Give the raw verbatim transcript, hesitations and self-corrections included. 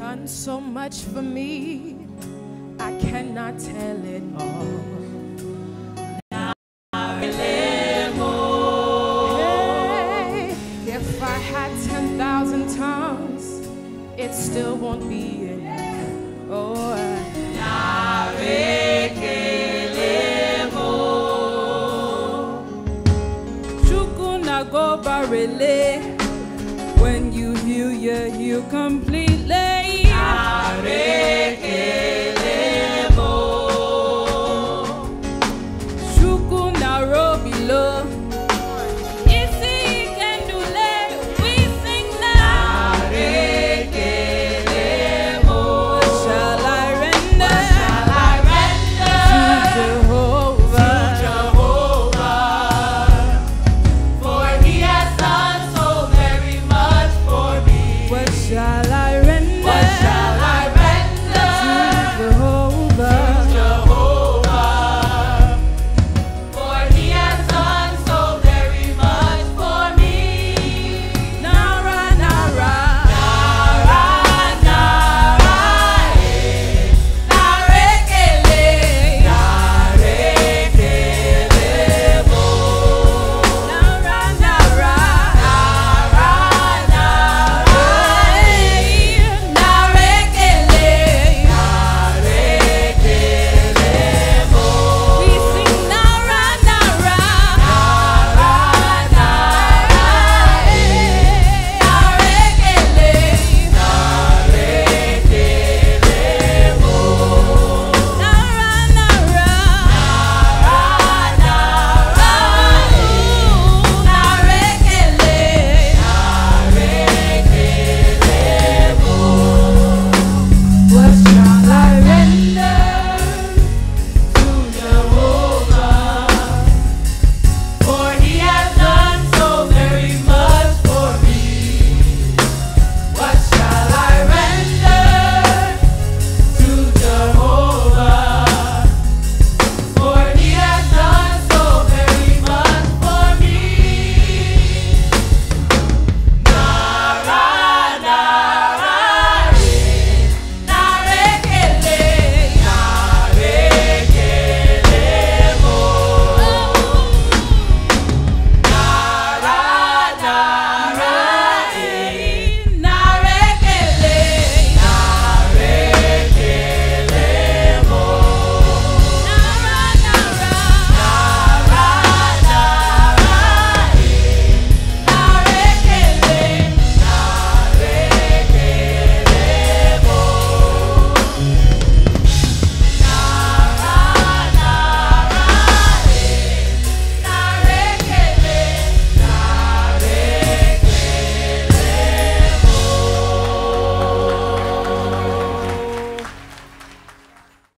done so much for me, I cannot tell it all. Narakele Mo. Hey, if I had ten thousand tongues, it still won't be enough. Oh, Narakele Mo. Chukwu na go barele. When you heal, you heal completely. Narakele Mo.